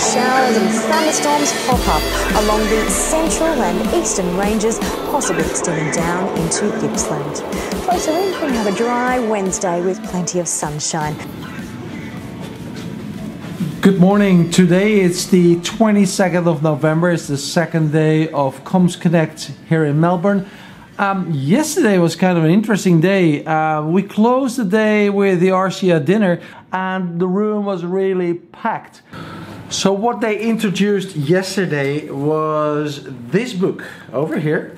showers and thunderstorms pop up along the central and eastern ranges, possibly extending down into Gippsland. Closer in, we have a dry Wednesday with plenty of sunshine. Good morning. Today it's the 22nd of November. It's the second day of Comms Connect here in Melbourne. Yesterday was kind of an interesting day. We closed the day with the ARCIA dinner and the room was really packed. So what they introduced yesterday was this book over here.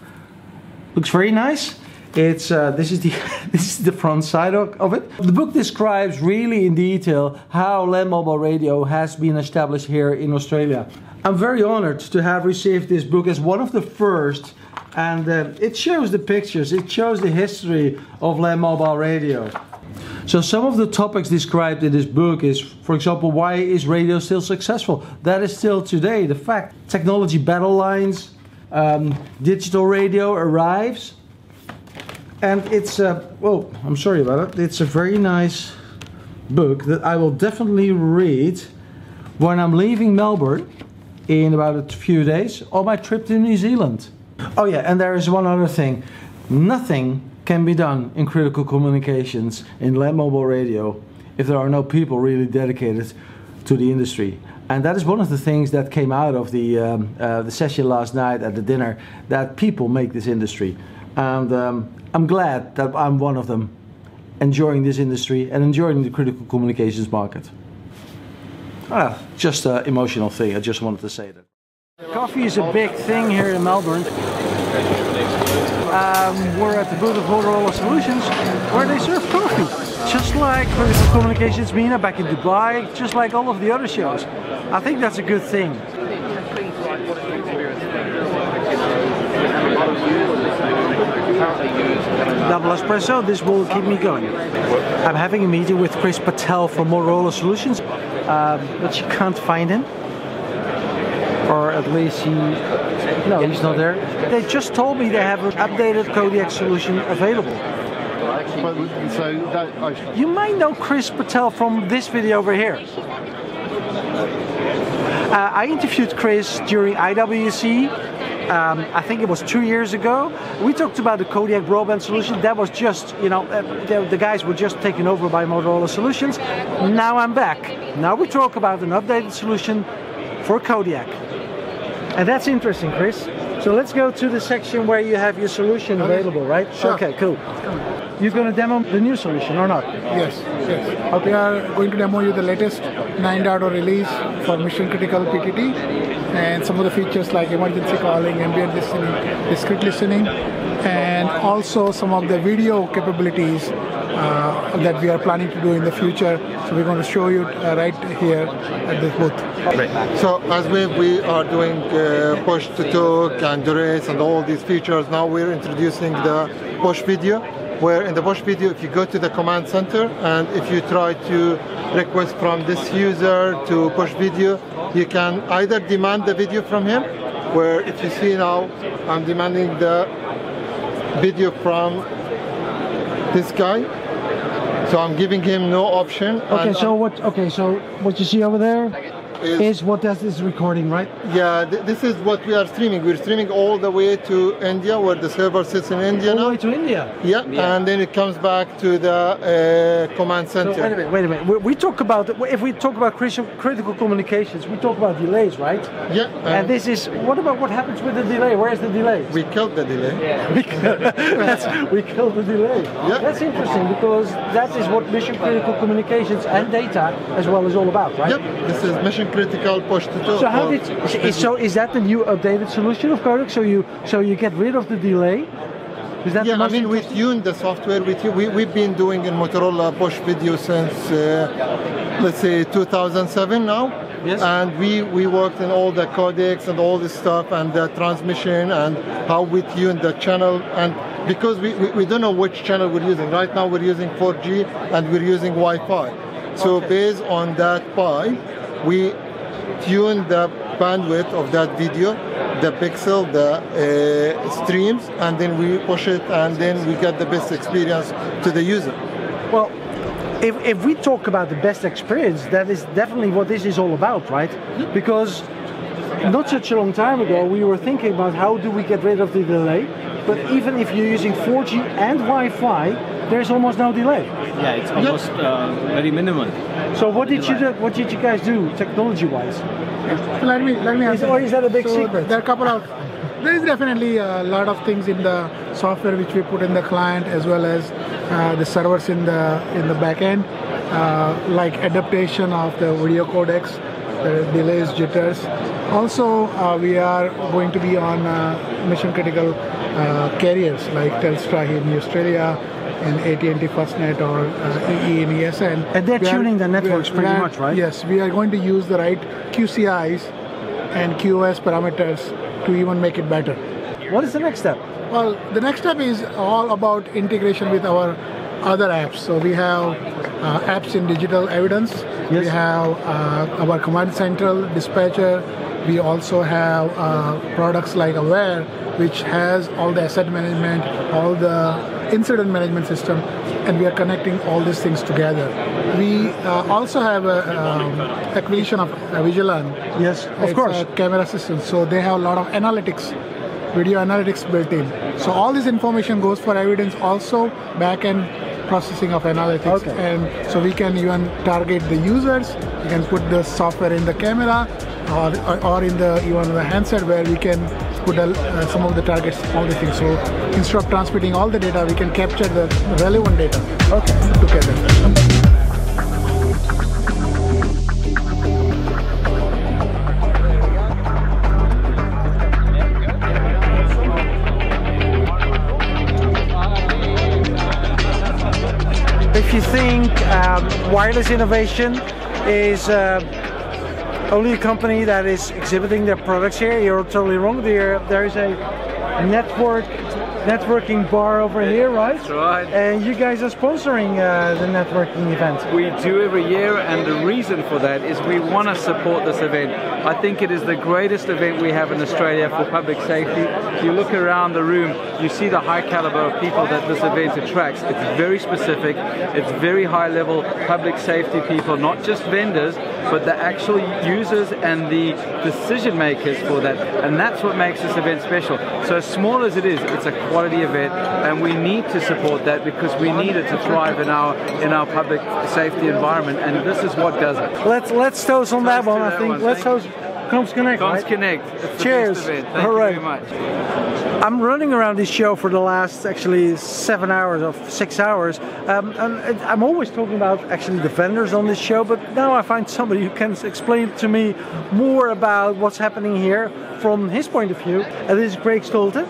Looks very nice. It's this is the front side of it. The book describes really in detail how Land Mobile Radio has been established here in Australia. I'm very honored to have received this book as one of the first, and it shows the pictures, it shows the history of Land Mobile Radio. So some of the topics described in this book is, for example, why is radio still successful? That is still today the fact. Technology battle lines, digital radio arrives. And it's well, I'm sorry about it. It's a very nice book that I will definitely read when I'm leaving Melbourne in about a few days on my trip to New Zealand. Oh yeah, and there is one other thing. Nothing can be done in critical communications in Land Mobile Radio if there are no people really dedicated to the industry. And that is one of the things that came out of the session last night at the dinner, that people make this industry. And I'm glad that I'm one of them, enjoying this industry and enjoying the critical communications market. Just an emotional thing, I just wanted to say that. Coffee is a big thing here in Melbourne. We're at the booth of Motorola Solutions, where they serve coffee. Just like Critical Communications MENA back in Dubai, just like all of the other shows. I think that's a good thing. Double espresso, this will keep me going. I'm having a meeting with Chris Patel from Motorola Solutions, but you can't find him. Or at least he's not there. They just told me they have an updated Kodiak solution available. You might know Chris Patel from this video over here. I interviewed Chris during IWSC. I think it was 2 years ago. We talked about the Kodiak broadband solution. That was just, the guys were just taken over by Motorola Solutions. Now I'm back. Now we talk about an updated solution for Kodiak. And that's interesting, Chris. So let's go to the section where you have your solution available, right? Sure. Okay, cool. You're going to demo the new solution or not? Yes. Okay. We are going to demo you the latest 9.0 release for Mission Critical PTT. And some of the features like emergency calling, ambient listening, discrete listening, and also some of the video capabilities that we are planning to do in the future. So we're going to show you right here at this booth. Right. So as we are doing push-to-talk and duress and all these features, now we're introducing the push video, where in the push video, if you go to the command center and if you try to request from this user to push video, you can either demand the video from him, where if you see now, I'm demanding the video from this guy. So I'm giving him no option. Okay, so what you see over there is what that is recording, right? Yeah, this is what we are streaming. We're streaming all the way to India, where the server sits in India now. All the way to India? Yeah, yeah, and then it comes back to the command center. So wait a minute. We talk about, if we talk about critical communications, we talk about delays, right? Yeah. And this is, what about what happens with the delay? Where's the delay? We killed the delay. Yeah. We killed the delay. Yeah. That's interesting, because that is what Mission Critical Communications and data as well is all about, right? Yep, this is Mission Critical push to talk. So how did is that the new updated solution of Kodiak? So you get rid of the delay? Is that we tuned the software with you. We've been doing in Motorola push video since let's say 2007 now. Yes. And we worked in all the codecs and all this stuff and the transmission and how we tune the channel, and because we don't know which channel we're using. Right now we're using 4G and we're using Wi-Fi. So based on that pie, we tune the bandwidth of that video, the pixel, the streams, and then we push it, and then we get the best experience to the user. Well, if we talk about the best experience, that is definitely what this is all about, right? Because not such a long time ago, we were thinking about how do we get rid of the delay, but even if you're using 4G and Wi-Fi, there's almost no delay. Yeah, it's almost very minimal. So what did you do, what did you guys do technology-wise? Let me answer. Or is that a big secret? There are a couple of... There is definitely a lot of things in the software which we put in the client, as well as the servers in the back end, like adaptation of the video codecs, the delays, jitters. Also, we are going to be on mission critical carriers like Telstra here in Australia, and AT&T FirstNet or E-E and ESN. And they're tuning the networks pretty much, right? Yes, we are going to use the right QCIs and QoS parameters to even make it better. What is the next step? Well, the next step is all about integration with our other apps. So we have apps in digital evidence. Yes. We have our command central, dispatcher. We also have products like Aware, which has all the asset management, all the incident management system, and we are connecting all these things together. We also have acquisition of Avigilon. Yes, of course. It's a camera system, so they have a lot of analytics, video analytics built in. So all this information goes for evidence, also back-end processing of analytics. Okay. And so we can even target the users, we can put the software in the camera, or in the even the handset where we can put some of the targets, all the things. So instead of transmitting all the data, we can capture the relevant data together. If you think wireless innovation is only a company that is exhibiting their products here, you're totally wrong. There is a networking bar over here, right? That's right. And you guys are sponsoring the networking event. We do every year, and the reason for that is we want to support this event. I think it is the greatest event we have in Australia for public safety. If you look around the room, you see the high caliber of people that this event attracts. It's very specific, it's very high level public safety people, not just vendors, but the actual users and the decision makers for that. And that's what makes this event special. So as small as it is, it's a quality event, and we need to support that because we need it to thrive in our public safety environment, and this is what does it. Let's toast on that one. I think let's toast Comms Connect. Comms Connect. Cheers. All right. Thank you very much. I'm running around this show for the last actually 7 hours or 6 hours, and I'm always talking about actually the vendors on this show, but now I find somebody who can explain to me more about what's happening here from his point of view, and this is Craig Stolten.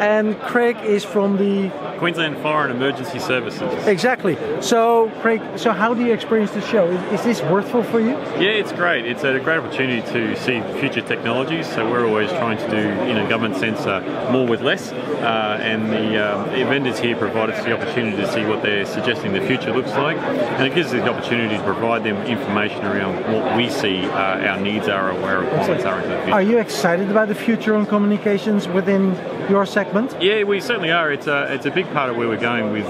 And Craig is from the Queensland Fire and Emergency Services. Exactly. So, Craig, so how do you experience the show? Is this worthwhile for you? Yeah, it's great. It's a great opportunity to see future technologies. So we're always trying to do, you know, government sense more with less. And the vendors here provide us the opportunity to see what they're suggesting the future looks like. And it gives us the opportunity to provide them information around what we see our needs are, where our requirements are in the future. Are you excited about the future on communications within your segment? Yeah, we certainly are. It's a big part of where we're going with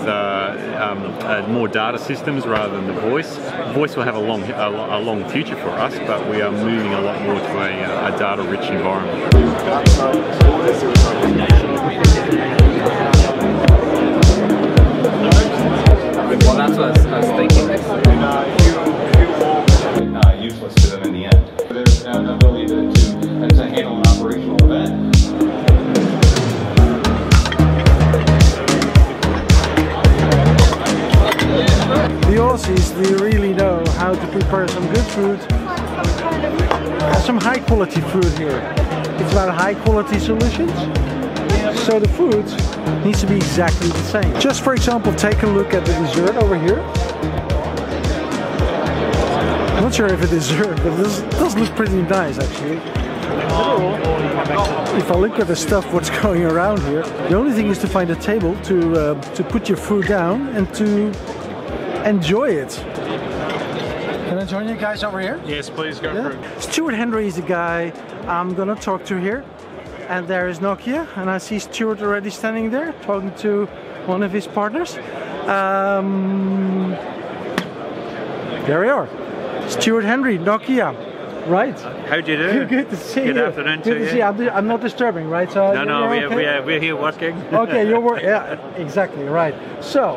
more data systems rather than the voice. Voice will have a long future for us, but we are moving a lot more to a data-rich environment. Well, that's what I was thinking. Useless to them in the end. There's an ability to handle an operational event. The Aussies, they really know how to prepare some good food, some high quality food here. It's about high quality solutions, so the food needs to be exactly the same. Just for example, take a look at the dessert over here. I'm not sure if it's dessert, but this does look pretty nice actually. If I look at the stuff, what's going around here, the only thing is to find a table to put your food down and to enjoy it. Can I join you guys over here? Yes, please go through. Stuart Hendry is the guy I'm gonna talk to here. And there is Nokia, and I see Stuart already standing there talking to one of his partners. There we are. Stuart Hendry, Nokia. Right. How do you do? Good to see you. Good afternoon to you. Good to see you. I'm not disturbing, right? So no, we're here working. Okay, you're working. Yeah, exactly, right. So,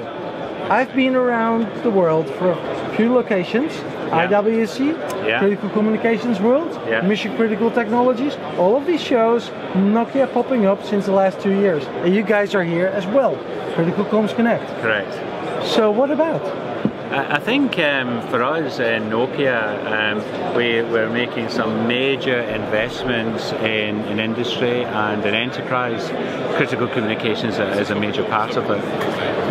I've been around the world for a few locations. Yeah. IWSC, yeah. Critical Communications World, yeah. Mission Critical Technologies, all of these shows, Nokia popping up since the last 2 years. And you guys are here as well, Critical Comms Connect. Correct. So what about? I think for us Nokia, we're making some major investments in industry and in enterprise. Critical communications is a major part of it.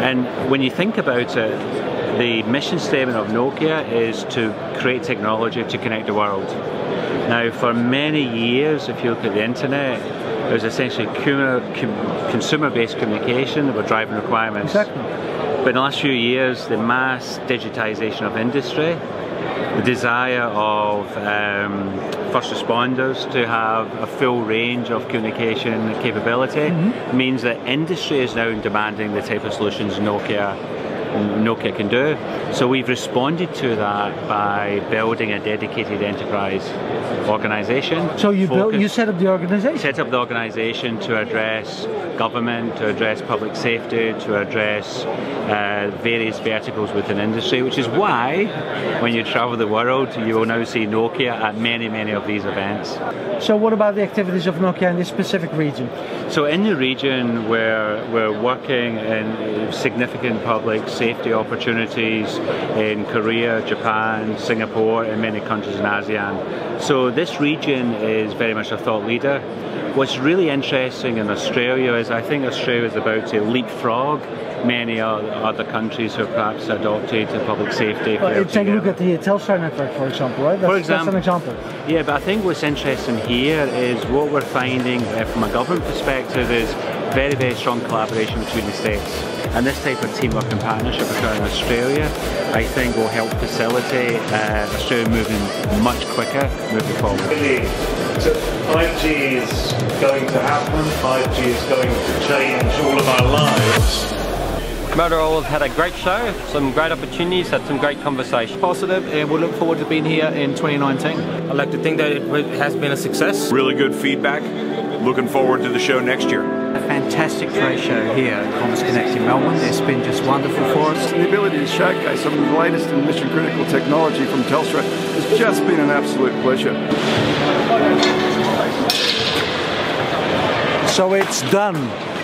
And when you think about it, the mission statement of Nokia is to create technology to connect the world. Now, for many years, if you look at the internet, it was essentially consumer-based communication that were driving requirements. Exactly. But in the last few years, the mass digitization of industry, the desire of first responders to have a full range of communication capability means that industry is now demanding the type of solutions Nokia can do. So we've responded to that by building a dedicated enterprise organisation. So you set up the organisation? Set up the organisation to address government, to address public safety, to address various verticals within industry, which is why when you travel the world you will now see Nokia at many, many of these events. So what about the activities of Nokia in this specific region? So in the region where we're working in significant public safety opportunities in Korea, Japan, Singapore, and many countries in ASEAN. So this region is very much a thought leader. What's really interesting in Australia is I think Australia is about to leapfrog many other countries who have perhaps adopted to public safety. Well, take a look at the Telstra network, for example, right? That's an example. Yeah, but I think what's interesting here is what we're finding from a government perspective is very, very strong collaboration between the states. And this type of teamwork and partnership occurring in Australia, I think, will help facilitate Australia moving much quicker moving forward. So 5G is going to happen, 5G is going to change all of our lives. Motorola's had a great show, some great opportunities, had some great conversations. Positive, and we'll look forward to being here in 2019. I'd like to think that it has been a success. Really good feedback. Looking forward to the show next year. A fantastic trade show here at Comms Connect in Melbourne. It's been just wonderful for us. The ability to showcase some of the latest in mission critical technology from Telstra has just been an absolute pleasure. So it's done.